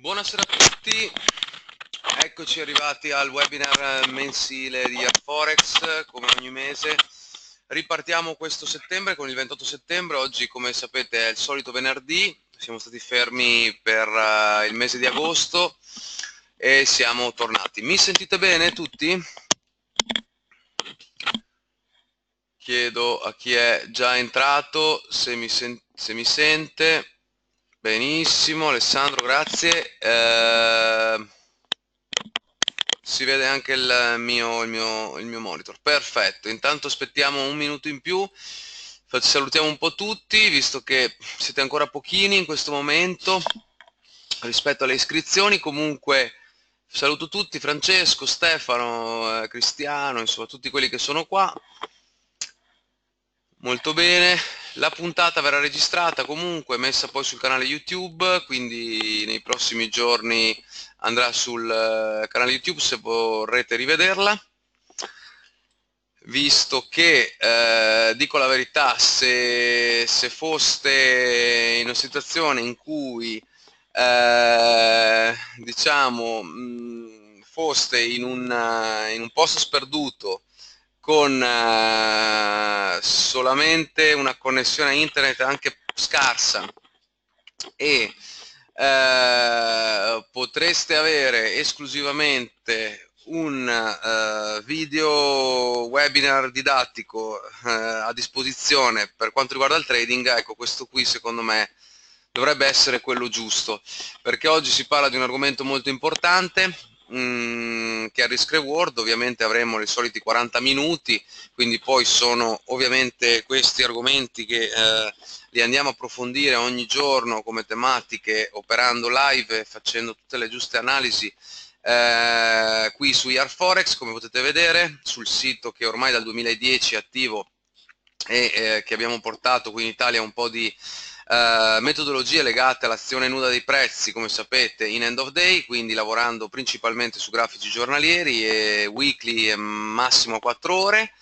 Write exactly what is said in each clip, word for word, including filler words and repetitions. Buonasera a tutti, eccoci arrivati al webinar mensile di HereForex come ogni mese. Ripartiamo questo settembre con il ventotto settembre, oggi come sapete è il solito venerdì, siamo stati fermi per uh, il mese di agosto e siamo tornati. Mi sentite bene tutti? Chiedo a chi è già entrato se mi, sen- se mi sente. Benissimo, Alessandro, grazie. Eh, si vede anche il mio, il, mio, il mio monitor. Perfetto, intanto aspettiamo un minuto in più. Salutiamo un po' tutti, visto che siete ancora pochini in questo momento rispetto alle iscrizioni. Comunque saluto tutti, Francesco, Stefano, eh, Cristiano, insomma tutti quelli che sono qua. Molto bene, la puntata verrà registrata comunque, messa poi sul canale YouTube, quindi nei prossimi giorni andrà sul canale YouTube se vorrete rivederla. Visto che, eh, dico la verità, se, se foste in una situazione in cui, eh, diciamo, mh, foste in un, in un posto sperduto, con uh, solamente una connessione a internet anche scarsa e uh, potreste avere esclusivamente un uh, video webinar didattico uh, a disposizione per quanto riguarda il trading, ecco questo qui secondo me dovrebbe essere quello giusto, perché oggi si parla di un argomento molto importante che a Risk Reward ovviamente avremo i soliti quaranta minuti, quindi poi sono ovviamente questi argomenti che eh, li andiamo a approfondire ogni giorno come tematiche, operando live, facendo tutte le giuste analisi eh, qui su HereForex, come potete vedere sul sito che ormai dal duemiladieci è attivo e eh, che abbiamo portato qui in Italia un po' di Uh, metodologie legate all'azione nuda dei prezzi, come sapete, in end of day, quindi lavorando principalmente su grafici giornalieri e weekly e massimo quattro ore,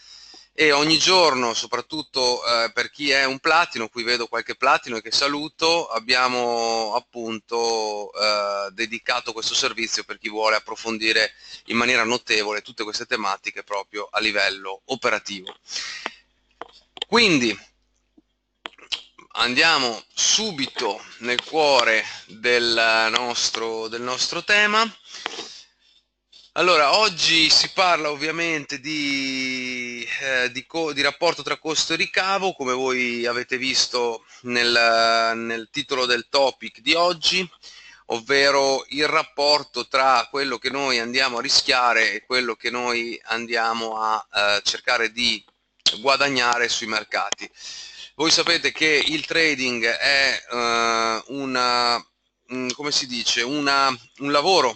e ogni giorno, soprattutto uh, per chi è un platino, qui vedo qualche platino e che saluto, abbiamo appunto uh, dedicato questo servizio per chi vuole approfondire in maniera notevole tutte queste tematiche proprio a livello operativo. Quindi andiamo subito nel cuore del nostro, del nostro tema. Allora, oggi si parla ovviamente di, eh, di, co di rapporto tra costo e ricavo, come voi avete visto nel, nel titolo del topic di oggi, ovvero il rapporto tra quello che noi andiamo a rischiare e quello che noi andiamo a eh, cercare di guadagnare sui mercati. Voi sapete che il trading è uh, una, mh, come si dice, una, un lavoro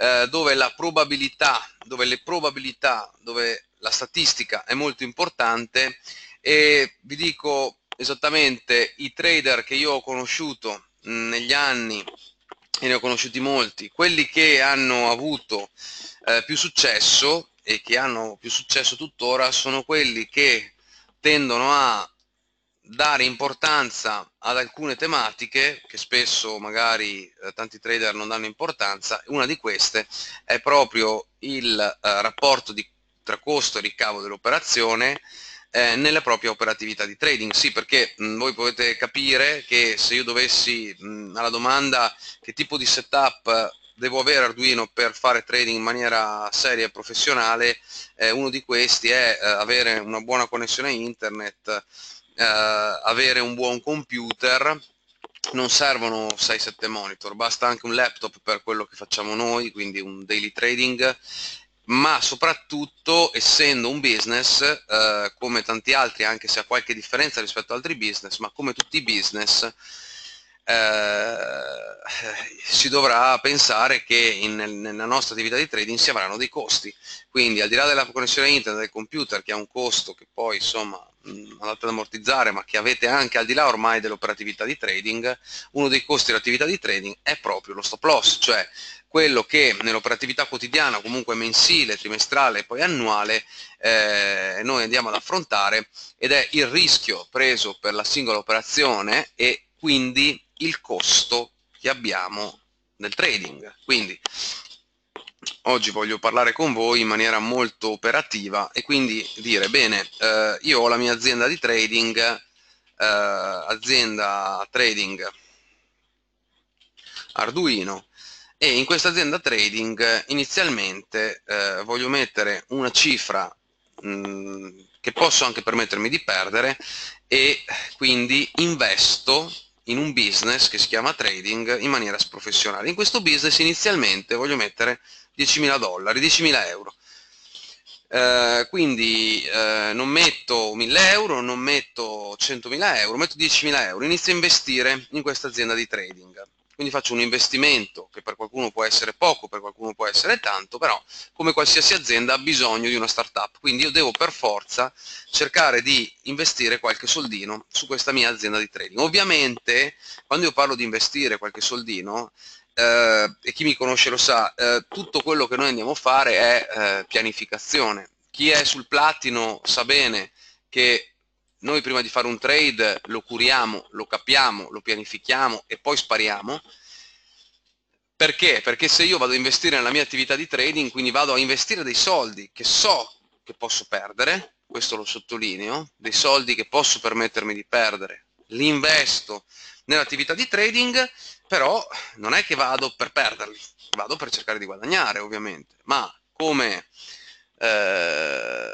uh, dove la probabilità, dove le probabilità, dove la statistica è molto importante, e vi dico esattamente i trader che io ho conosciuto mh, negli anni, e ne ho conosciuti molti, quelli che hanno avuto uh, più successo e che hanno più successo tuttora sono quelli che tendono a dare importanza ad alcune tematiche che spesso magari eh, tanti trader non danno importanza. Una di queste è proprio il eh, rapporto di, tra costo e ricavo dell'operazione eh, nella propria operatività di trading. Sì, perché mh, voi potete capire che se io dovessi mh, alla domanda che tipo di setup devo avere Arduino per fare trading in maniera seria e professionale, eh, uno di questi è eh, avere una buona connessione a internet, Uh, avere un buon computer. Non servono sei sette monitor, basta anche un laptop per quello che facciamo noi, quindi un daily trading, ma soprattutto, essendo un business uh, come tanti altri, anche se ha qualche differenza rispetto ad altri business, ma come tutti i business uh, si dovrà pensare che in, nella nostra attività di trading si avranno dei costi, quindi al di là della connessione internet del computer, che ha un costo che poi insomma andate ad ammortizzare, ma che avete anche al di là ormai dell'operatività di trading, uno dei costi dell'attività di trading è proprio lo stop loss, cioè quello che nell'operatività quotidiana, comunque mensile, trimestrale e poi annuale, eh, noi andiamo ad affrontare, ed è il rischio preso per la singola operazione e quindi il costo che abbiamo del trading. Quindi oggi voglio parlare con voi in maniera molto operativa e quindi dire, bene, eh, io ho la mia azienda di trading, eh, azienda trading Arduino, e in questa azienda trading inizialmente eh, voglio mettere una cifra mh, che posso anche permettermi di perdere, e quindi investo in un business che si chiama trading in maniera professionale. In questo business inizialmente voglio mettere diecimila dollari, diecimila euro, eh, quindi eh, non metto mille euro, non metto centomila euro, metto diecimila euro, inizio a investire in questa azienda di trading. Quindi faccio un investimento che per qualcuno può essere poco, per qualcuno può essere tanto, però come qualsiasi azienda ha bisogno di una startup, quindi io devo per forza cercare di investire qualche soldino su questa mia azienda di trading. Ovviamente quando io parlo di investire qualche soldino, eh, e chi mi conosce lo sa, eh, tutto quello che noi andiamo a fare è eh, pianificazione. Chi è sul platino sa bene che noi prima di fare un trade lo curiamo, lo capiamo, lo pianifichiamo e poi spariamo. Perché? Perché se io vado a investire nella mia attività di trading, quindi vado a investire dei soldi che so che posso perdere, questo lo sottolineo, dei soldi che posso permettermi di perdere, li investo nell'attività di trading, però non è che vado per perderli, vado per cercare di guadagnare ovviamente, ma come... Eh,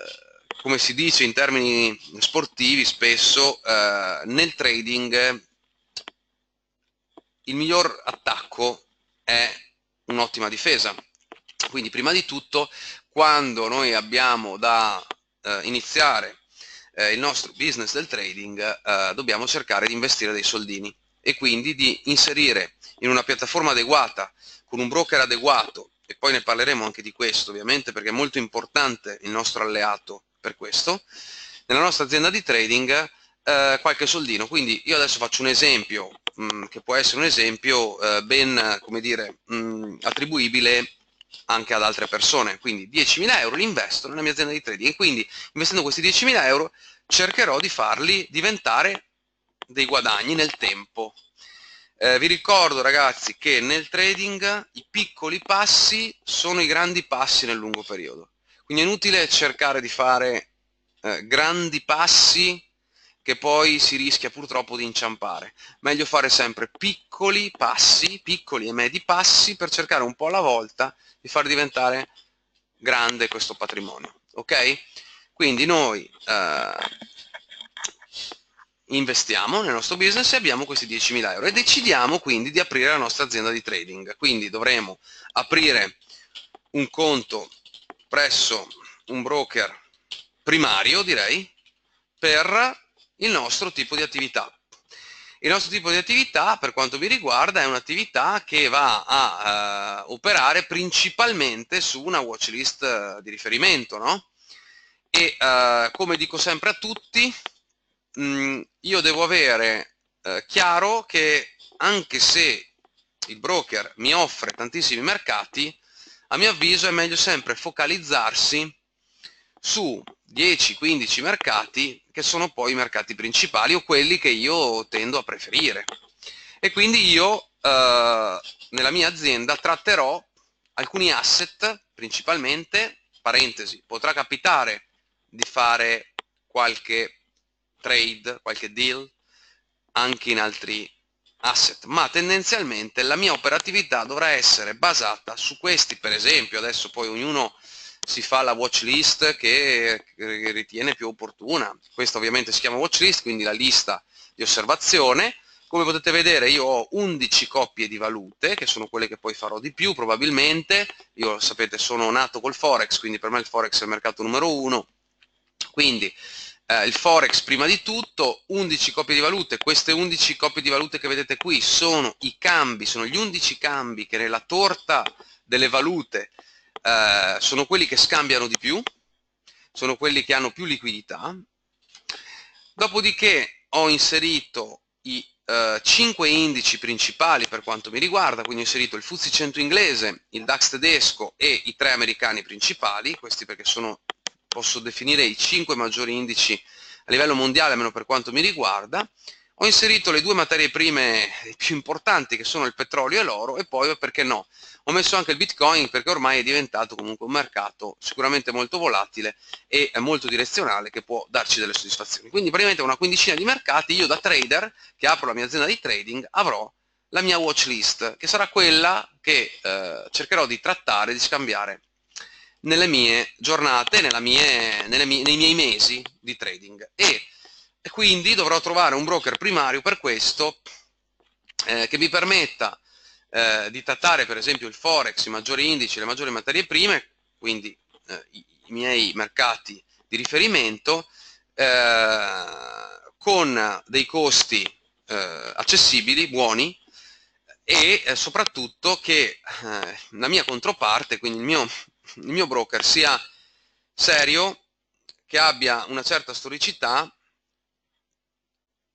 come si dice in termini sportivi spesso, eh, nel trading il miglior attacco è un'ottima difesa. Quindi prima di tutto, quando noi abbiamo da eh, iniziare eh, il nostro business del trading, eh, dobbiamo cercare di investire dei soldini e quindi di inserire in una piattaforma adeguata, con un broker adeguato, e poi ne parleremo anche di questo ovviamente, perché è molto importante il nostro alleato. Per questo, nella nostra azienda di trading, eh, qualche soldino. Quindi io adesso faccio un esempio mh, che può essere un esempio eh, ben, come dire, mh, attribuibile anche ad altre persone. Quindi diecimila euro li investo nella mia azienda di trading, e quindi investendo questi diecimila euro cercherò di farli diventare dei guadagni nel tempo. Eh, vi ricordo ragazzi che nel trading i piccoli passi sono i grandi passi nel lungo periodo. Quindi è inutile cercare di fare eh, grandi passi che poi si rischia purtroppo di inciampare. Meglio fare sempre piccoli passi, piccoli e medi passi, per cercare un po' alla volta di far diventare grande questo patrimonio. Ok? Quindi noi eh, investiamo nel nostro business e abbiamo questi diecimila euro e decidiamo quindi di aprire la nostra azienda di trading. Quindi dovremo aprire un conto presso un broker primario, direi, per il nostro tipo di attività. Il nostro tipo di attività, per quanto mi riguarda, è un'attività che va a eh, operare principalmente su una watchlist eh, di riferimento, no? E eh, come dico sempre a tutti, mh, io devo avere eh, chiaro che anche se il broker mi offre tantissimi mercati, a mio avviso è meglio sempre focalizzarsi su dieci quindici mercati che sono poi i mercati principali o quelli che io tendo a preferire. E quindi io eh, nella mia azienda tratterò alcuni asset principalmente, parentesi, potrà capitare di fare qualche trade, qualche deal anche in altri asset, ma tendenzialmente la mia operatività dovrà essere basata su questi. Per esempio, adesso poi ognuno si fa la watch list che ritiene più opportuna, questa ovviamente si chiama watch list, quindi la lista di osservazione. Come potete vedere io ho undici coppie di valute, che sono quelle che poi farò di più probabilmente. Io, sapete, sono nato col Forex, quindi per me il Forex è il mercato numero uno, quindi Eh, il Forex prima di tutto, undici coppie di valute. Queste undici coppie di valute che vedete qui sono i cambi, sono gli undici cambi che nella torta delle valute eh, sono quelli che scambiano di più, sono quelli che hanno più liquidità. Dopodiché ho inserito i eh, cinque indici principali per quanto mi riguarda, quindi ho inserito il FTSE cento inglese, il DAX tedesco e i tre americani principali, questi perché sono, posso definire, i cinque maggiori indici a livello mondiale, almeno per quanto mi riguarda. Ho inserito le due materie prime più importanti, che sono il petrolio e l'oro, e poi, perché no, ho messo anche il Bitcoin, perché ormai è diventato comunque un mercato sicuramente molto volatile e molto direzionale, che può darci delle soddisfazioni. Quindi praticamente una quindicina di mercati, io da trader, che apro la mia azienda di trading, avrò la mia watch list, che sarà quella che eh, cercherò di trattare, di scambiare nelle mie giornate, nella mie, nelle mie, nei miei mesi di trading. E E quindi dovrò trovare un broker primario per questo, eh, che mi permetta eh, di trattare per esempio il forex, i maggiori indici, le maggiori materie prime, quindi eh, i, i miei mercati di riferimento, eh, con dei costi eh, accessibili, buoni, e eh, soprattutto che eh, la mia controparte, quindi il mio, il mio broker, sia serio, che abbia una certa storicità,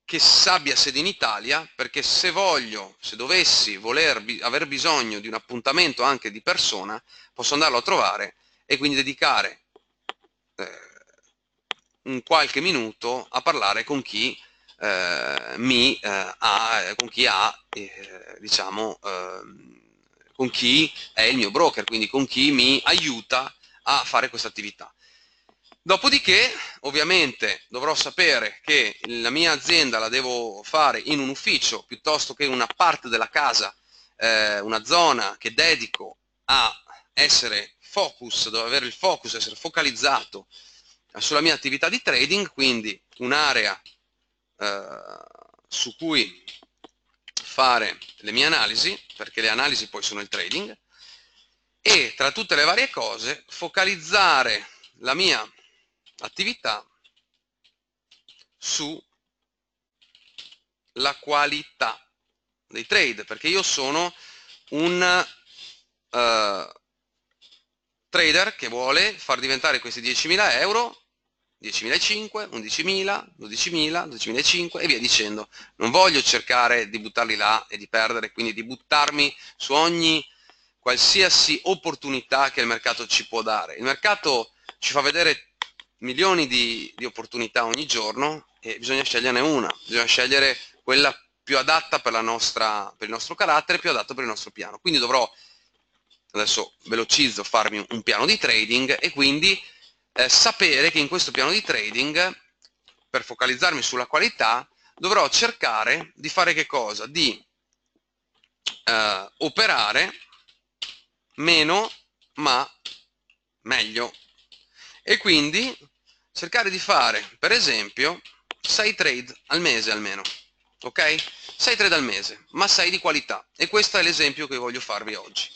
che sappia sede in Italia, perché se voglio, se dovessi voler bi- aver bisogno di un appuntamento anche di persona, posso andarlo a trovare e quindi dedicare eh, un qualche minuto a parlare con chi eh, mi eh, ha, con chi ha, eh, diciamo, eh, con chi è il mio broker, quindi con chi mi aiuta a fare questa attività. Dopodiché, ovviamente, dovrò sapere che la mia azienda la devo fare in un ufficio piuttosto che in una parte della casa, eh, una zona che dedico a essere focus, dove avere il focus, essere focalizzato sulla mia attività di trading, quindi un'area eh, su cui fare le mie analisi, perché le analisi poi sono il trading, e tra tutte le varie cose focalizzare la mia attività sulla qualità dei trade, perché io sono un uh, trader che vuole far diventare questi diecimila euro, diecimilacinquecento, undicimila, dodicimila, dodicimilacinquecento e via dicendo. Non voglio cercare di buttarli là e di perdere, quindi di buttarmi su ogni qualsiasi opportunità che il mercato ci può dare. Il mercato ci fa vedere milioni di, di opportunità ogni giorno e bisogna sceglierne una, bisogna scegliere quella più adatta per, la nostra, per il nostro carattere, più adatta per il nostro piano. Quindi dovrò, adesso velocizzo, farmi un piano di trading e quindi eh, sapere che in questo piano di trading, per focalizzarmi sulla qualità, dovrò cercare di fare che cosa? Di eh, operare meno ma meglio. E quindi cercare di fare, per esempio, sei trade al mese almeno, ok? sei trade al mese, ma sei di qualità. E questo è l'esempio che voglio farvi oggi.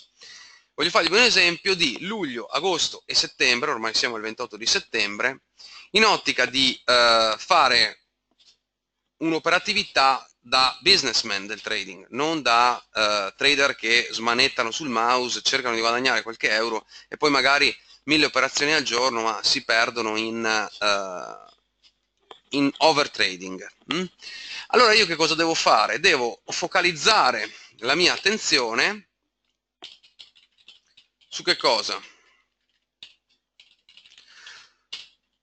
Voglio farvi un esempio di luglio, agosto e settembre, ormai siamo al ventotto di settembre, in ottica di eh, fare un'operatività da businessman del trading, non da eh, trader che smanettano sul mouse, cercano di guadagnare qualche euro e poi magari mille operazioni al giorno, ma si perdono in, uh, in overtrading. Mm? Allora io che cosa devo fare? Devo focalizzare la mia attenzione su che cosa?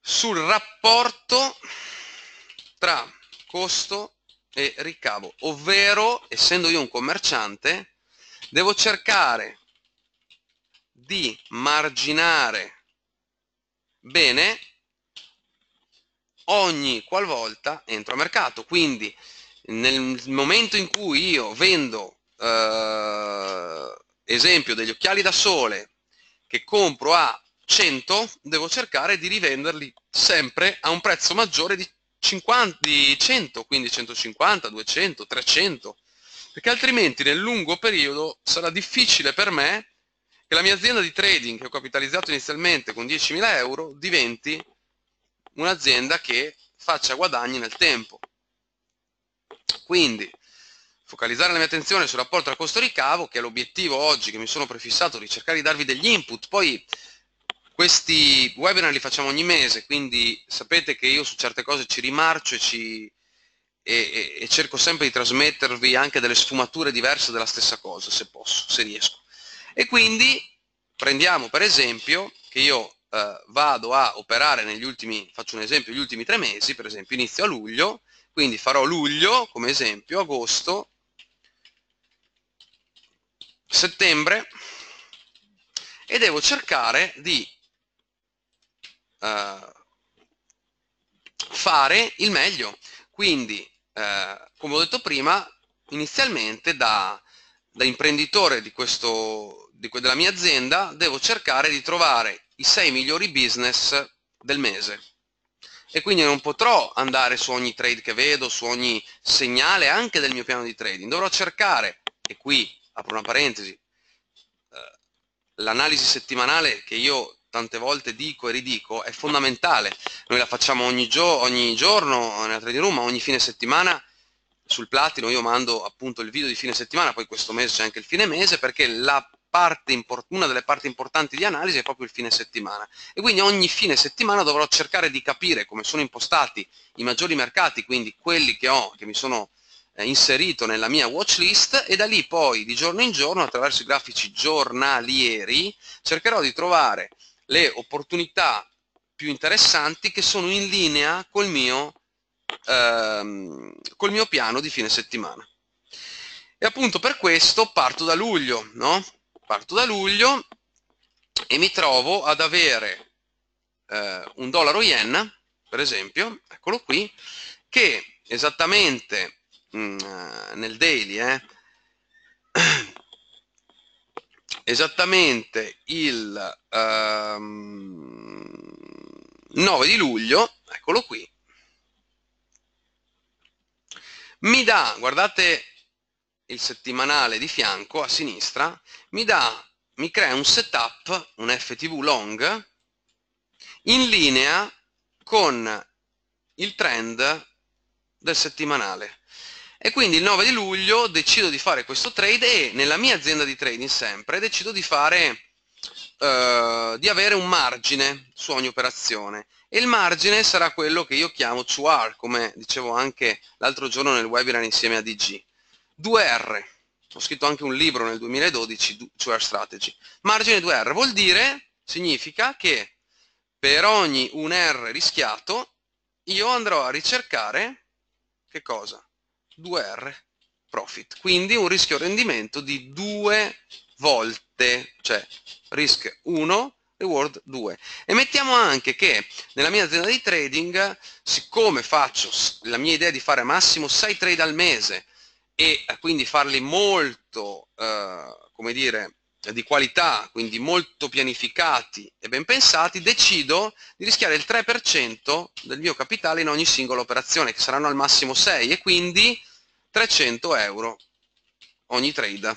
Sul rapporto tra costo e ricavo, ovvero, essendo io un commerciante, devo cercare di marginare bene ogni qualvolta entro a mercato. Quindi nel momento in cui io vendo eh, esempio degli occhiali da sole che compro a cento, devo cercare di rivenderli sempre a un prezzo maggiore di cinquanta, di cento, quindi centocinquanta, duecento, trecento, perché altrimenti nel lungo periodo sarà difficile per me che la mia azienda di trading, che ho capitalizzato inizialmente con diecimila euro, diventi un'azienda che faccia guadagni nel tempo. Quindi focalizzare la mia attenzione sul rapporto tra costo e ricavo, che è l'obiettivo oggi che mi sono prefissato, di cercare di darvi degli input. Poi questi webinar li facciamo ogni mese, quindi sapete che io su certe cose ci rimarcio e, ci, e, e, e cerco sempre di trasmettervi anche delle sfumature diverse della stessa cosa, se posso, se riesco. E quindi prendiamo per esempio che io eh, vado a operare negli ultimi, faccio un esempio, gli ultimi tre mesi, per esempio inizio a luglio, Quindi farò luglio come esempio, agosto, settembre, e devo cercare di uh, fare il meglio. Quindi, uh, come ho detto prima, inizialmente da, da imprenditore di questo, di, della mia azienda, devo cercare di trovare i sei migliori business del mese. E quindi non potrò andare su ogni trade che vedo, su ogni segnale anche del mio piano di trading. Dovrò cercare, e qui apro una parentesi, l'analisi settimanale che io tante volte dico e ridico è fondamentale. Noi la facciamo ogni, gio- ogni giorno nella trading room, ogni fine settimana sul platino io mando appunto il video di fine settimana, poi questo mese c'è anche il fine mese, perché la parte una delle parti importanti di analisi è proprio il fine settimana, e quindi ogni fine settimana dovrò cercare di capire come sono impostati i maggiori mercati, quindi quelli che ho, che mi sono eh, inserito nella mia watch list, e da lì poi di giorno in giorno attraverso i grafici giornalieri cercherò di trovare le opportunità più interessanti che sono in linea col mio, ehm, col mio piano di fine settimana. E appunto per questo parto da luglio, no? Parto da luglio e mi trovo ad avere eh, un dollaro yen, per esempio, eccolo qui, che esattamente mh, nel daily, eh, esattamente il ehm, nove di luglio, eccolo qui, mi dà, guardate il settimanale di fianco a sinistra, mi dà, mi crea un setup, un F T V long in linea con il trend del settimanale. E quindi il nove di luglio decido di fare questo trade, e nella mia azienda di trading sempre decido di fare eh, di avere un margine su ogni operazione, e il margine sarà quello che io chiamo due R, come dicevo anche l'altro giorno nel webinar insieme a D G. due R, ho scritto anche un libro nel duemiladodici, due R Strategy. Margine due R vuol dire, significa che per ogni un R rischiato io andrò a ricercare, che cosa? due R profit, quindi un rischio rendimento di due volte, cioè risk uno, reward due. E mettiamo anche che nella mia azienda di trading, siccome faccio, la mia idea è di fare massimo sei trade al mese, e quindi farli molto, eh, come dire, di qualità, quindi molto pianificati e ben pensati, decido di rischiare il tre per cento del mio capitale in ogni singola operazione, che saranno al massimo sei, e quindi trecento euro ogni trade.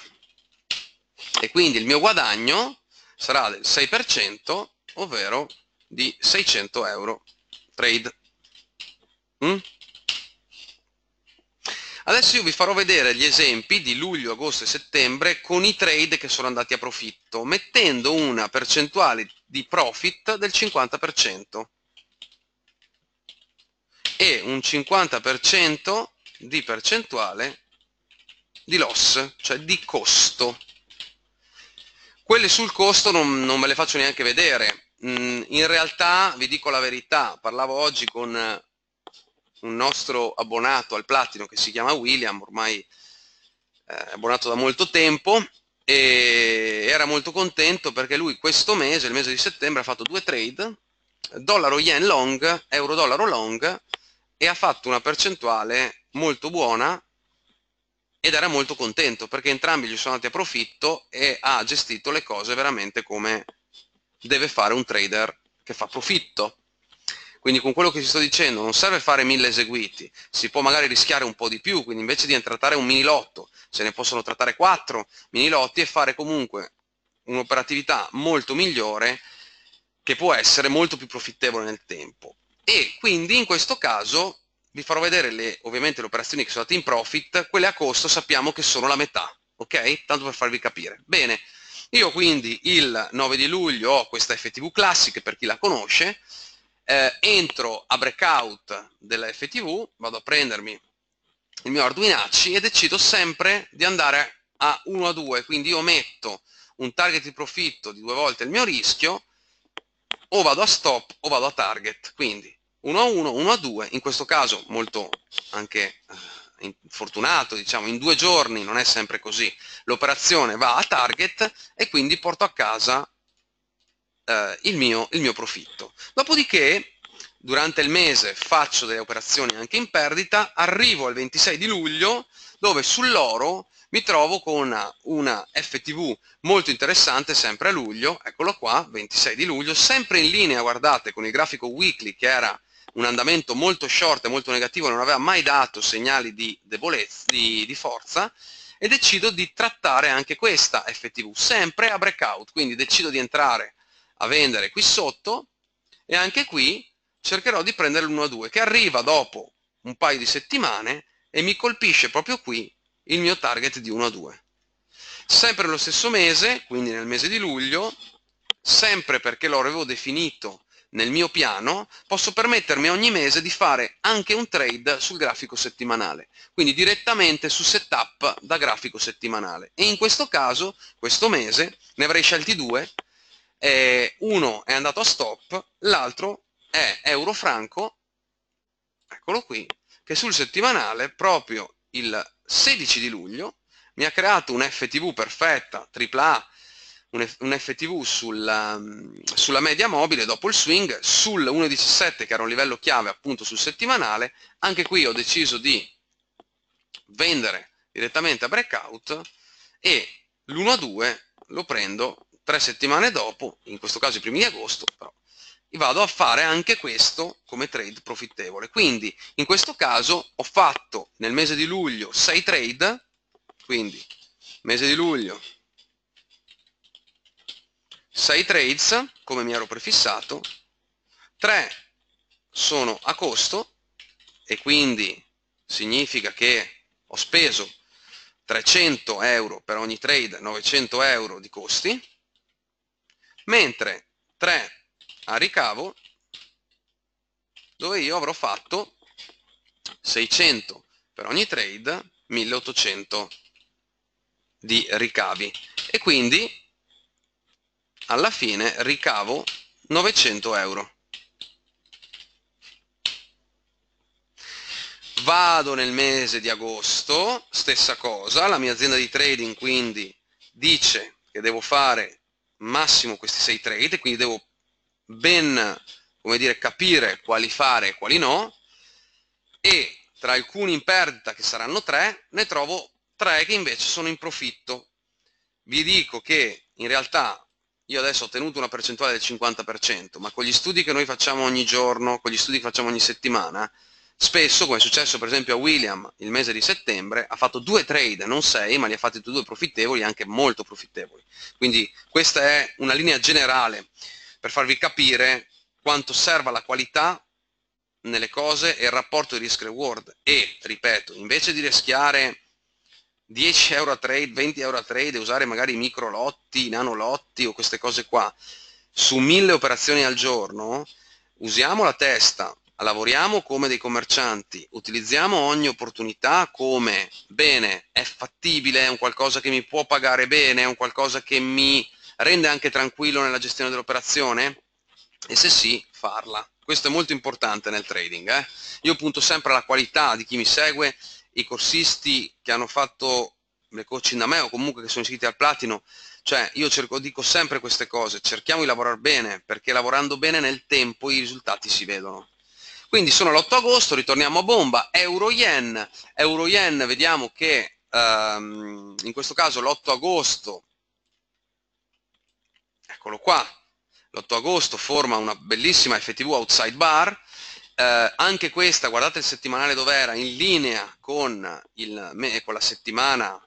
E quindi il mio guadagno sarà del sei per cento, ovvero di seicento euro trade. Mm? Adesso io vi farò vedere gli esempi di luglio, agosto e settembre con i trade che sono andati a profitto, mettendo una percentuale di profit del cinquanta per cento e un cinquanta per cento di percentuale di loss, cioè di costo. Quelle sul costo non, non me le faccio neanche vedere. In realtà, vi dico la verità, parlavo oggi con un nostro abbonato al platino che si chiama William, ormai eh, abbonato da molto tempo, e era molto contento perché lui questo mese, il mese di settembre, ha fatto due trade, dollaro yen long, euro dollaro long, e ha fatto una percentuale molto buona, ed era molto contento perché entrambi gli sono andati a profitto, e ha gestito le cose veramente come deve fare un trader che fa profitto. Quindi con quello che ti sto dicendo non serve fare mille eseguiti, si può magari rischiare un po' di più, quindi invece di trattare un mini lotto, se ne possono trattare quattro mini lotti e fare comunque un'operatività molto migliore che può essere molto più profittevole nel tempo. E quindi in questo caso vi farò vedere le, ovviamente le operazioni che sono andate in profit, quelle a costo sappiamo che sono la metà, ok? Tanto per farvi capire. Bene, io quindi il nove di luglio ho questa F T V Classic, per chi la conosce. Eh, entro a breakout della F T V, vado a prendermi il mio Arduinacci e decido sempre di andare a uno a due, quindi io metto un target di profitto di due volte il mio rischio, o vado a stop o vado a target, quindi uno a uno, uno a due, in questo caso molto anche infortunato, diciamo, in due giorni, non è sempre così, l'operazione va a target e quindi porto a casa eh, il mio, il mio profitto. Dopodiché durante il mese faccio delle operazioni anche in perdita, arrivo al ventisei di luglio dove sull'oro mi trovo con una, una F T V molto interessante, sempre a luglio, eccolo qua, ventisei di luglio, sempre in linea, guardate, con il grafico weekly che era un andamento molto short e molto negativo, non aveva mai dato segnali di debolezza, di, di forza, e decido di trattare anche questa F T V, sempre a breakout, quindi decido di entrare a vendere qui sotto e anche qui cercherò di prendere l'uno a due, che arriva dopo un paio di settimane e mi colpisce proprio qui il mio target di uno a due. Sempre lo stesso mese, quindi nel mese di luglio, sempre perché lo avevo definito nel mio piano, posso permettermi ogni mese di fare anche un trade sul grafico settimanale, quindi direttamente su setup da grafico settimanale. E in questo caso, questo mese, ne avrei scelti due, eh, uno è andato a stop, l'altro è euro franco, eccolo qui, che sul settimanale, proprio il sedici di luglio, mi ha creato un F T V perfetta, tripla A, un F T V sulla, sulla media mobile dopo il swing, sul uno virgola diciassette che era un livello chiave appunto sul settimanale. Anche qui ho deciso di vendere direttamente a breakout e l'uno a due lo prendo tre settimane dopo, in questo caso i primi di agosto, però vado a fare anche questo come trade profittevole. Quindi in questo caso ho fatto nel mese di luglio sei trade, quindi mese di luglio sei trades come mi ero prefissato, tre sono a costo e quindi significa che ho speso trecento euro per ogni trade, novecento euro di costi, mentre tre a ricavo, dove io avrò fatto seicento per ogni trade, milleottocento di ricavi, e quindi alla fine ricavo novecento euro. Vado nel mese di agosto, stessa cosa, la mia azienda di trading quindi dice che devo fare massimo questi sei trade, quindi devo ben, come dire, capire quali fare e quali no, e tra alcuni in perdita, che saranno tre, ne trovo tre che invece sono in profitto. Vi dico che in realtà io adesso ho ottenuto una percentuale del cinquanta per cento, ma con gli studi che noi facciamo ogni giorno, con gli studi che facciamo ogni settimana, spesso, come è successo per esempio a William il mese di settembre, ha fatto due trade, non sei, ma li ha fatti tutti due profittevoli, anche molto profittevoli. Quindi questa è una linea generale per farvi capire quanto serva la qualità nelle cose e il rapporto di risk-reward. E, ripeto, invece di rischiare dieci euro a trade, venti euro a trade e usare magari microlotti, nanolotti o queste cose qua, su mille operazioni al giorno, usiamo la testa, lavoriamo come dei commercianti, utilizziamo ogni opportunità come, bene, è fattibile, è un qualcosa che mi può pagare bene, è un qualcosa che mi rende anche tranquillo nella gestione dell'operazione? E se sì, farla. Questo è molto importante nel trading. Eh? Io punto sempre alla qualità di chi mi segue, i corsisti che hanno fatto le coaching da me o comunque che sono iscritti al platino, cioè io cerco, dico sempre queste cose, cerchiamo di lavorare bene, perché lavorando bene nel tempo i risultati si vedono. Quindi sono l'otto agosto, ritorniamo a bomba, euro-yen, euro-yen vediamo che ehm, in questo caso l'otto agosto, eccolo qua, l'otto agosto forma una bellissima F T V outside bar, eh, anche questa, guardate il settimanale dov'era, in linea con, il, con la settimana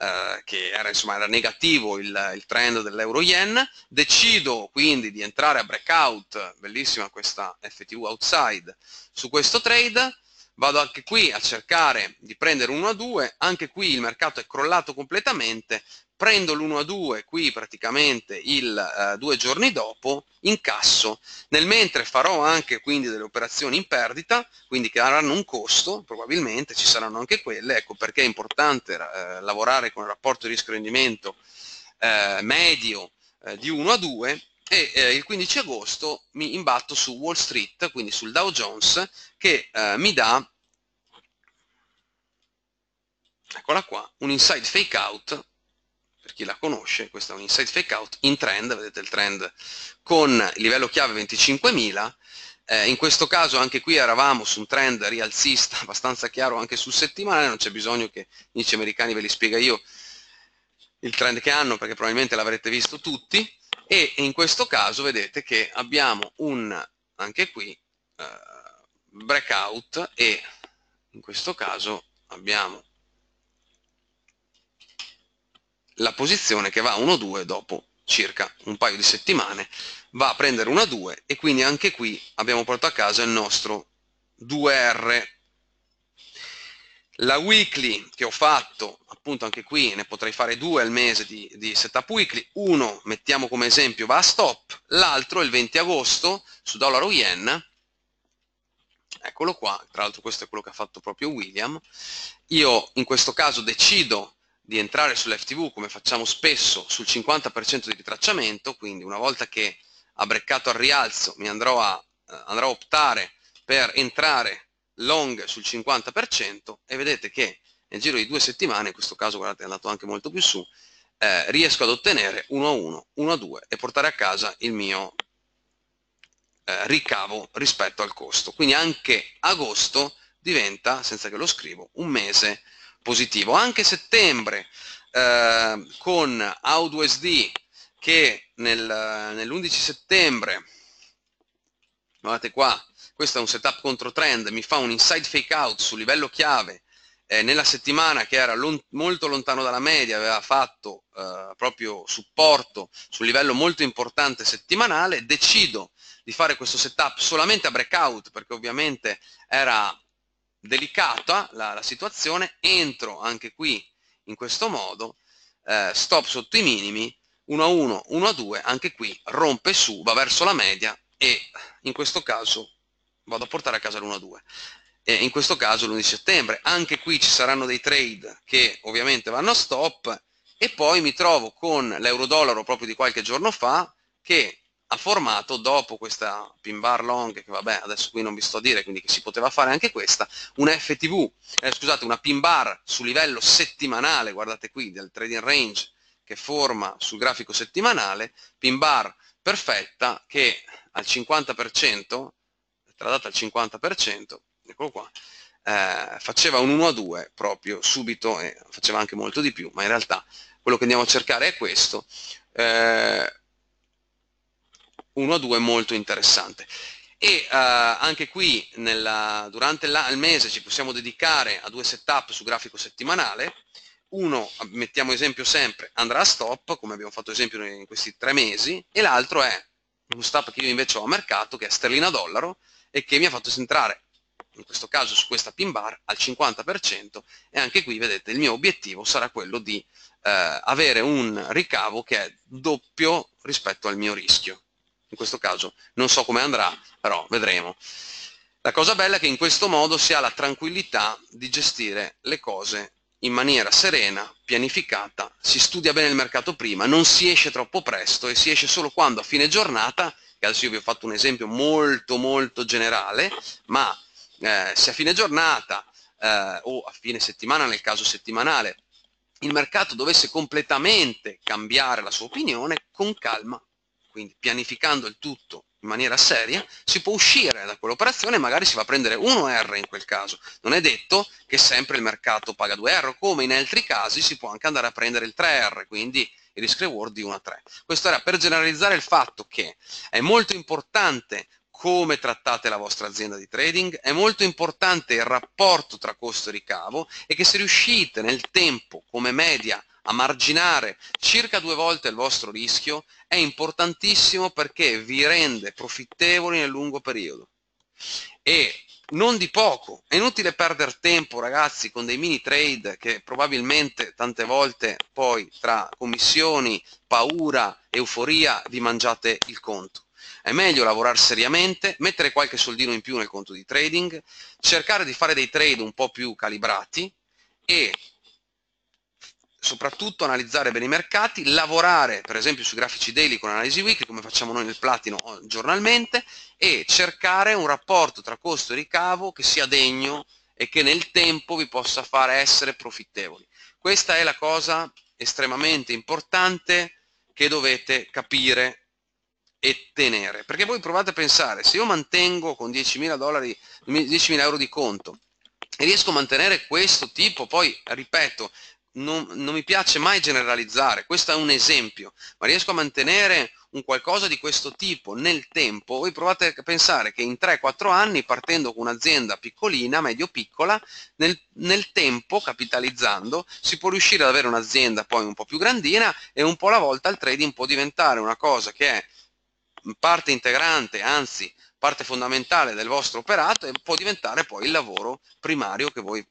eh, che era, insomma, era negativo il, il trend dell'euro yen. Decido quindi di entrare a breakout, bellissima questa F T V outside, su questo trade. Vado anche qui a cercare di prendere uno a due, anche qui il mercato è crollato completamente, prendo l'uno a due qui praticamente il eh, due giorni dopo, incasso, nel mentre farò anche quindi delle operazioni in perdita, quindi che avranno un costo, probabilmente ci saranno anche quelle, ecco perché è importante eh, lavorare con il rapporto rischio-rendimento eh, medio eh, di uno a due, e eh, il quindici agosto mi imbatto su Wall Street, quindi sul Dow Jones, che eh, mi dà, eccola qua, un inside fake out. Per chi la conosce, questa è un inside fake out in trend, vedete il trend con il livello chiave venticinquemila, eh, in questo caso anche qui eravamo su un trend rialzista abbastanza chiaro anche sul settimanale, non c'è bisogno che gli indici americani ve li spiega io il trend che hanno, perché probabilmente l'avrete visto tutti, e in questo caso vedete che abbiamo un, anche qui, eh, breakout, e in questo caso abbiamo la posizione che va a uno virgola due dopo circa un paio di settimane, va a prendere uno virgola due e quindi anche qui abbiamo portato a casa il nostro due R. La weekly che ho fatto, appunto anche qui ne potrei fare due al mese di, di setup weekly, uno mettiamo come esempio va a stop, l'altro il venti agosto su dollaro yen, eccolo qua, tra l'altro questo è quello che ha fatto proprio William. Io in questo caso decido di entrare sull'F T V come facciamo spesso sul cinquanta per cento di ritracciamento, quindi una volta che ha breccato al rialzo mi andrò a, eh, andrò a optare per entrare long sul cinquanta per cento, e vedete che nel giro di due settimane, in questo caso guardate è andato anche molto più su, eh, riesco ad ottenere uno a uno, uno a due e portare a casa il mio eh, ricavo rispetto al costo. Quindi anche agosto diventa, senza che lo scrivo, un mese positivo. Anche settembre eh, con E U R U S D che nel, nell'undici settembre, guardate qua, questo è un setup contro trend, mi fa un inside fake out sul livello chiave eh, nella settimana che era lon- molto lontano dalla media, aveva fatto eh, proprio supporto sul livello molto importante settimanale. Decido di fare questo setup solamente a breakout perché ovviamente era delicata la, la situazione, entro anche qui in questo modo, eh, stop sotto i minimi, uno a uno, uno a due, anche qui rompe su, va verso la media e in questo caso vado a portare a casa l'uno a due. E in questo caso l'undici settembre, anche qui ci saranno dei trade che ovviamente vanno a stop, e poi mi trovo con l'euro-dollaro proprio di qualche giorno fa che ha formato, dopo questa pin bar long, che vabbè adesso qui non vi sto a dire, quindi che si poteva fare anche questa, un F T V, eh, scusate, una pin bar su livello settimanale, guardate qui, del trading range che forma sul grafico settimanale, pin bar perfetta che al cinquanta per cento, tradata al cinquanta per cento, eccolo qua, eh, faceva un uno a due proprio subito, e faceva anche molto di più, ma in realtà quello che andiamo a cercare è questo, eh, uno a due molto interessante. E uh, anche qui nella, durante la, il mese ci possiamo dedicare a due setup su grafico settimanale, uno, mettiamo esempio sempre, andrà a stop come abbiamo fatto esempio in questi tre mesi, e l'altro è uno stop che io invece ho a mercato che è sterlina dollaro e che mi ha fatto entrare in questo caso su questa pin bar al cinquanta per cento, e anche qui vedete il mio obiettivo sarà quello di uh, avere un ricavo che è doppio rispetto al mio rischio. In questo caso non so come andrà, però vedremo. La cosa bella è che in questo modo si ha la tranquillità di gestire le cose in maniera serena, pianificata, si studia bene il mercato prima, non si esce troppo presto e si esce solo quando a fine giornata, che adesso io vi ho fatto un esempio molto molto generale, ma eh, se a fine giornata eh, o a fine settimana, nel caso settimanale, il mercato dovesse completamente cambiare la sua opinione, con calma, quindi pianificando il tutto in maniera seria, si può uscire da quell'operazione e magari si va a prendere uno R in quel caso. Non è detto che sempre il mercato paga due R, come in altri casi si può anche andare a prendere il tre R, quindi il risk reward di uno a tre. Questo era per generalizzare il fatto che è molto importante come trattate la vostra azienda di trading, è molto importante il rapporto tra costo e ricavo, e che se riuscite nel tempo come media a marginare circa due volte il vostro rischio è importantissimo, perché vi rende profittevoli nel lungo periodo e non di poco. È inutile perdere tempo, ragazzi, con dei mini trade che probabilmente tante volte poi tra commissioni, paura, euforia vi mangiate il conto. È meglio lavorare seriamente, mettere qualche soldino in più nel conto di trading, cercare di fare dei trade un po' più calibrati e soprattutto analizzare bene i mercati, lavorare per esempio sui grafici daily con analisi weekly, come facciamo noi nel platino giornalmente, e cercare un rapporto tra costo e ricavo che sia degno e che nel tempo vi possa fare essere profittevoli. Questa è la cosa estremamente importante che dovete capire e tenere, perché voi provate a pensare, se io mantengo con diecimila dollari, diecimila euro di conto e riesco a mantenere questo tipo, poi ripeto, non, non mi piace mai generalizzare, questo è un esempio, ma riesco a mantenere un qualcosa di questo tipo nel tempo, voi provate a pensare che in tre quattro anni, partendo con un'azienda piccolina, medio piccola, nel, nel tempo, capitalizzando, si può riuscire ad avere un'azienda poi un po' più grandina, e un po' alla volta il trading può diventare una cosa che è parte integrante, anzi parte fondamentale del vostro operato, e può diventare poi il lavoro primario che voi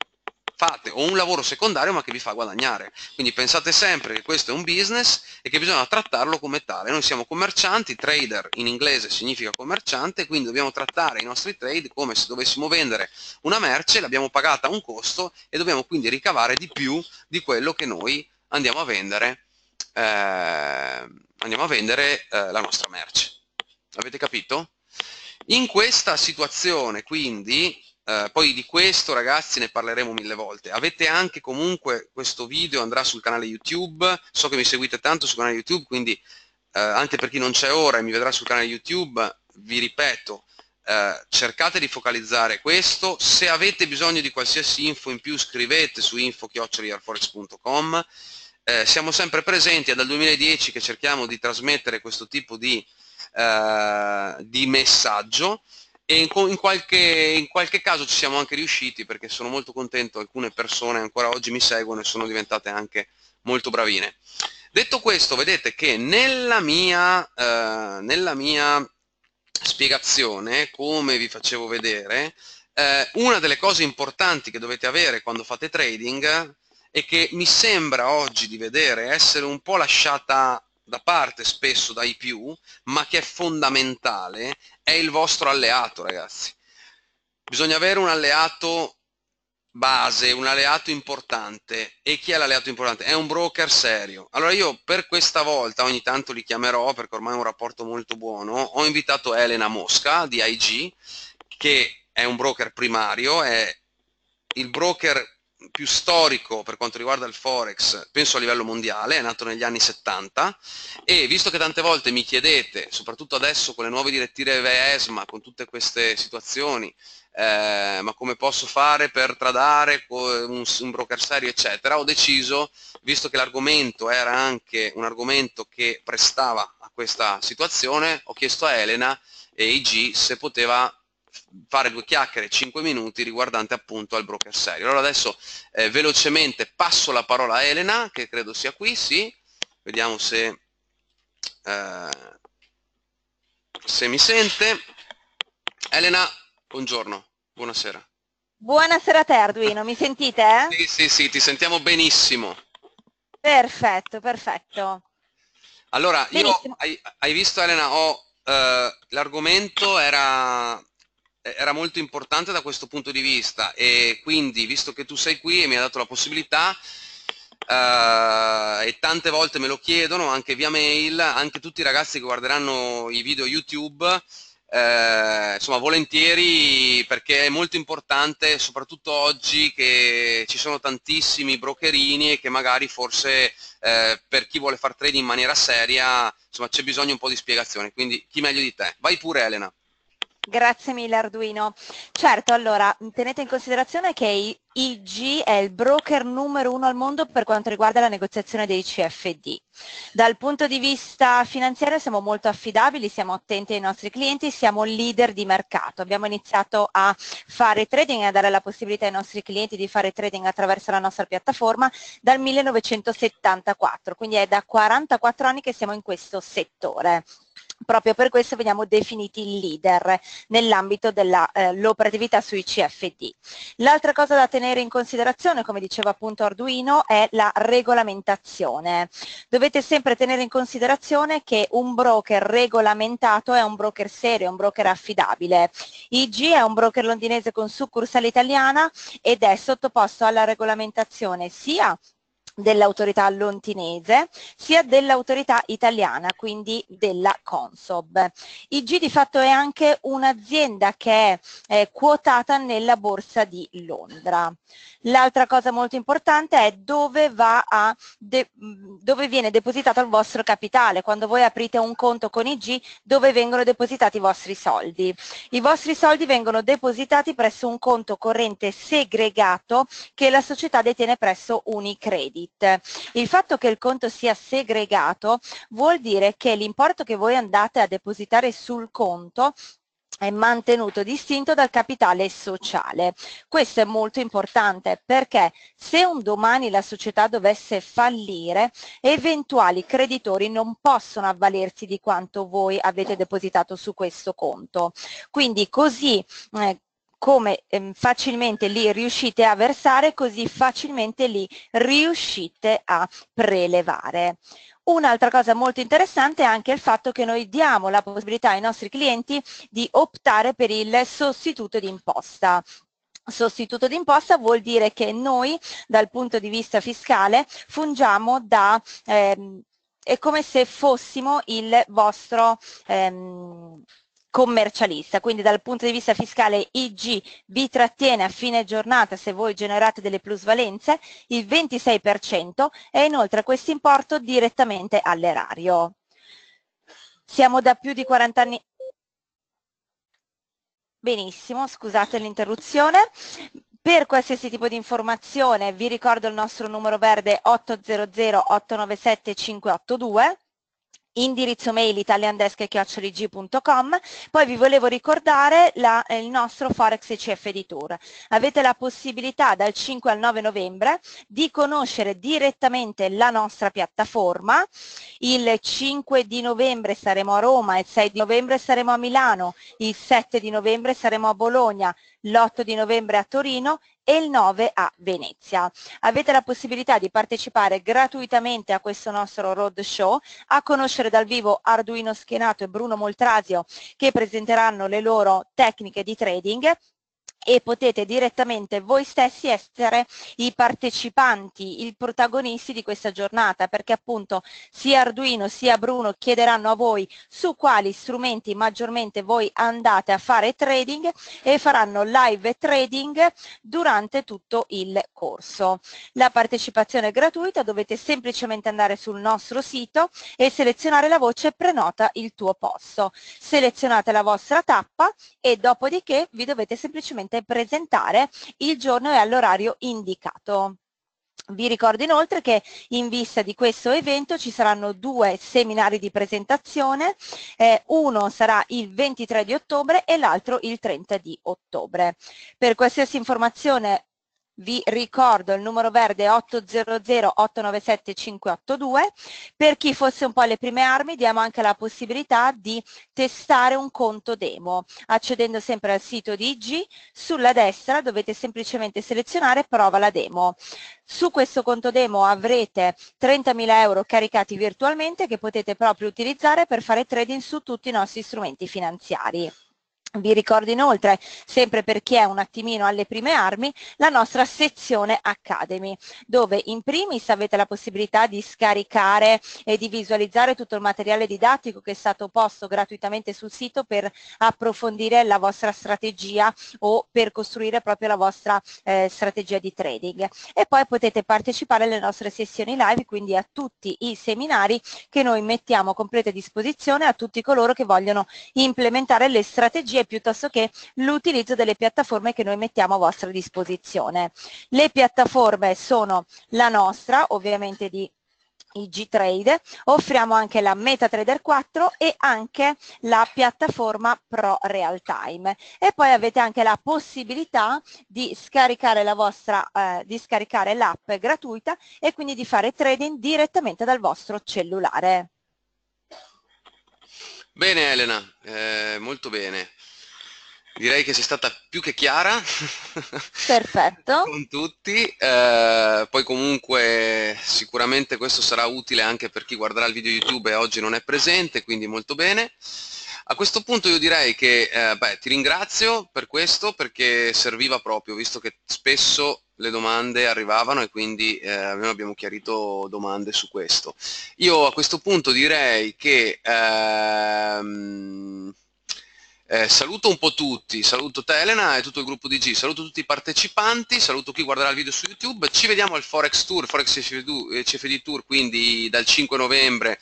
fate, o un lavoro secondario ma che vi fa guadagnare. Quindi pensate sempre che questo è un business e che bisogna trattarlo come tale. Noi siamo commercianti, trader in inglese significa commerciante, quindi dobbiamo trattare i nostri trade come se dovessimo vendere una merce, l'abbiamo pagata a un costo e dobbiamo quindi ricavare di più di quello che noi andiamo a vendere, eh, andiamo a vendere eh, la nostra merce. Avete capito? In questa situazione quindi, eh, poi di questo ragazzi ne parleremo mille volte, avete anche comunque, questo video andrà sul canale YouTube, so che mi seguite tanto sul canale YouTube, quindi eh, anche per chi non c'è ora e mi vedrà sul canale YouTube, vi ripeto, eh, cercate di focalizzare questo, se avete bisogno di qualsiasi info in più scrivete su info chiocciola hereforex punto com, eh, siamo sempre presenti, è dal duemiladieci che cerchiamo di trasmettere questo tipo di Uh, di messaggio, e in, in, qualche, in qualche caso ci siamo anche riusciti, perché sono molto contento, alcune persone ancora oggi mi seguono e sono diventate anche molto bravine. Detto questo, vedete che nella mia, uh, nella mia spiegazione, come vi facevo vedere, uh, una delle cose importanti che dovete avere quando fate trading, e che mi sembra oggi di vedere essere un po' lasciata da parte spesso dai più, ma che è fondamentale, è il vostro alleato, ragazzi. Bisogna avere un alleato base, un alleato importante. E chi è l'alleato importante? È un broker serio. Allora io per questa volta, ogni tanto li chiamerò perché ormai è un rapporto molto buono, ho invitato Elena Mosca di I G, che è un broker primario, è il broker più storico per quanto riguarda il Forex, penso a livello mondiale, è nato negli anni settanta, e visto che tante volte mi chiedete, soprattutto adesso con le nuove direttive ESMA, con tutte queste situazioni, eh, ma come posso fare per tradare un, un broker serio eccetera, ho deciso, visto che l'argomento era anche un argomento che prestava a questa situazione, ho chiesto a Elena e I G se poteva fare due chiacchiere, cinque minuti, riguardante appunto al broker serio. Allora adesso eh, velocemente passo la parola a Elena, che credo sia qui, sì, vediamo se, eh, se mi sente. Elena, buongiorno, buonasera. Buonasera a te Arduino, mi sentite? Sì, sì, sì, ti sentiamo benissimo. Perfetto, perfetto. Allora, benissimo. Io, hai, hai visto Elena, ho eh, l'argomento era... era molto importante da questo punto di vista, e quindi visto che tu sei qui e mi hai dato la possibilità, eh, e tante volte me lo chiedono anche via mail, anche tutti i ragazzi che guarderanno i video YouTube, eh, insomma volentieri, perché è molto importante soprattutto oggi che ci sono tantissimi brokerini e che magari forse eh, per chi vuole far trading in maniera seria, insomma c'è bisogno un po' di spiegazione, quindi chi meglio di te? Vai pure Elena. Grazie mille Arduino. Certo, allora tenete in considerazione che I G è il broker numero uno al mondo per quanto riguarda la negoziazione dei C F D. Dal punto di vista finanziario siamo molto affidabili, siamo attenti ai nostri clienti, siamo leader di mercato. Abbiamo iniziato a fare trading e a dare la possibilità ai nostri clienti di fare trading attraverso la nostra piattaforma dal millenovecentosettantaquattro, quindi è da quarantaquattro anni che siamo in questo settore. Proprio per questo veniamo definiti leader nell'ambito dell'operatività eh, sui C F D. L'altra cosa da tenere in considerazione, come diceva appunto Arduino, è la regolamentazione. Dovete sempre tenere in considerazione che un broker regolamentato è un broker serio, un broker affidabile. I G è un broker londinese con succursale italiana ed è sottoposto alla regolamentazione sia dell'autorità londinese sia dell'autorità italiana, quindi della Consob. I G di fatto è anche un'azienda che è eh, quotata nella borsa di Londra. L'altra cosa molto importante è dove, va a de- dove viene depositato il vostro capitale. Quando voi aprite un conto con I G, dove vengono depositati i vostri soldi? I vostri soldi vengono depositati presso un conto corrente segregato che la società detiene presso Unicredit. Il fatto che il conto sia segregato vuol dire che l'importo che voi andate a depositare sul conto è mantenuto distinto dal capitale sociale. Questo è molto importante perché se un domani la società dovesse fallire, eventuali creditori non possono avvalersi di quanto voi avete depositato su questo conto. Quindi così eh, come facilmente li riuscite a versare, così facilmente li riuscite a prelevare. Un'altra cosa molto interessante è anche il fatto che noi diamo la possibilità ai nostri clienti di optare per il sostituto di imposta. Sostituto d'imposta vuol dire che noi, dal punto di vista fiscale, fungiamo da... Ehm, è come se fossimo il vostro... Ehm, commercialista, quindi dal punto di vista fiscale I G vi trattiene a fine giornata, se voi generate delle plusvalenze, il ventisei per cento e inoltre questo importo direttamente all'erario. Siamo da più di quaranta anni... Benissimo, scusate l'interruzione. Per qualsiasi tipo di informazione vi ricordo il nostro numero verde otto zero zero otto nove sette cinque otto due. Indirizzo mail italiandesk chiocciola i g punto com. Poi vi volevo ricordare la, il nostro Forex e C F D Tour. Avete la possibilità dal cinque al nove novembre di conoscere direttamente la nostra piattaforma. Il cinque di novembre saremo a Roma, il sei di novembre saremo a Milano, il sette di novembre saremo a Bologna, l'otto di novembre a Torino e il nove a Venezia. Avete la possibilità di partecipare gratuitamente a questo nostro roadshow, a conoscere dal vivo Arduino Schenato e Bruno Moltrasio che presenteranno le loro tecniche di trading e potete direttamente voi stessi essere i partecipanti, i protagonisti di questa giornata, perché appunto sia Arduino sia Bruno chiederanno a voi su quali strumenti maggiormente voi andate a fare trading e faranno live trading durante tutto il corso. La partecipazione è gratuita, dovete semplicemente andare sul nostro sito e selezionare la voce prenota il tuo posto. Selezionate la vostra tappa e dopodiché vi dovete semplicemente presentare il giorno e all'orario indicato. Vi ricordo inoltre che in vista di questo evento ci saranno due seminari di presentazione, eh, uno sarà il ventitré di ottobre e l'altro il trenta di ottobre. Per qualsiasi informazione vi ricordo il numero verde otto zero zero otto nove sette cinque otto due. Per chi fosse un po' alle prime armi diamo anche la possibilità di testare un conto demo accedendo sempre al sito di I G. Sulla destra dovete semplicemente selezionare prova la demo. Su questo conto demo avrete trentamila euro caricati virtualmente che potete proprio utilizzare per fare trading su tutti i nostri strumenti finanziari. Vi ricordo inoltre, sempre per chi è un attimino alle prime armi, la nostra sezione Academy, dove in primis avete la possibilità di scaricare e di visualizzare tutto il materiale didattico che è stato posto gratuitamente sul sito per approfondire la vostra strategia o per costruire proprio la vostra eh, strategia di trading. E poi potete partecipare alle nostre sessioni live, quindi a tutti i seminari che noi mettiamo a completa disposizione a tutti coloro che vogliono implementare le strategie piuttosto che l'utilizzo delle piattaforme che noi mettiamo a vostra disposizione. Le piattaforme sono la nostra, ovviamente di I G Trade, offriamo anche la MetaTrader quattro e anche la piattaforma ProRealTime. E poi avete anche la possibilità di scaricare la vostra, eh, di scaricare l'app gratuita e quindi di fare trading direttamente dal vostro cellulare. Bene Elena, eh, molto bene. Direi che sei stata più che chiara. Perfetto. Con tutti. Eh, poi comunque sicuramente questo sarà utile anche per chi guarderà il video YouTube e oggi non è presente, quindi molto bene. A questo punto io direi che eh, beh, ti ringrazio per questo perché serviva proprio, visto che spesso le domande arrivavano e quindi eh, abbiamo chiarito domande su questo. Io a questo punto direi che ehm, eh, saluto un po' tutti, saluto te Elena e tutto il gruppo D G, saluto tutti i partecipanti, saluto chi guarderà il video su YouTube, ci vediamo al Forex Tour, Forex C F D Tour, quindi dal cinque novembre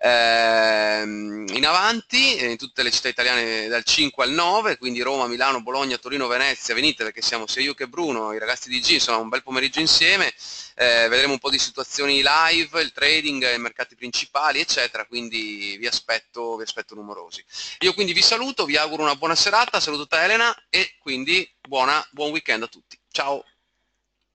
in avanti in tutte le città italiane dal cinque al nove, quindi Roma, Milano, Bologna, Torino, Venezia, venite perché siamo sia io che Bruno, i ragazzi di G, insomma un bel pomeriggio insieme, eh, vedremo un po' di situazioni live, il trading, i mercati principali eccetera, quindi vi aspetto, vi aspetto numerosi. Io quindi vi saluto, vi auguro una buona serata, saluto te Elena e quindi buona, buon weekend a tutti, ciao!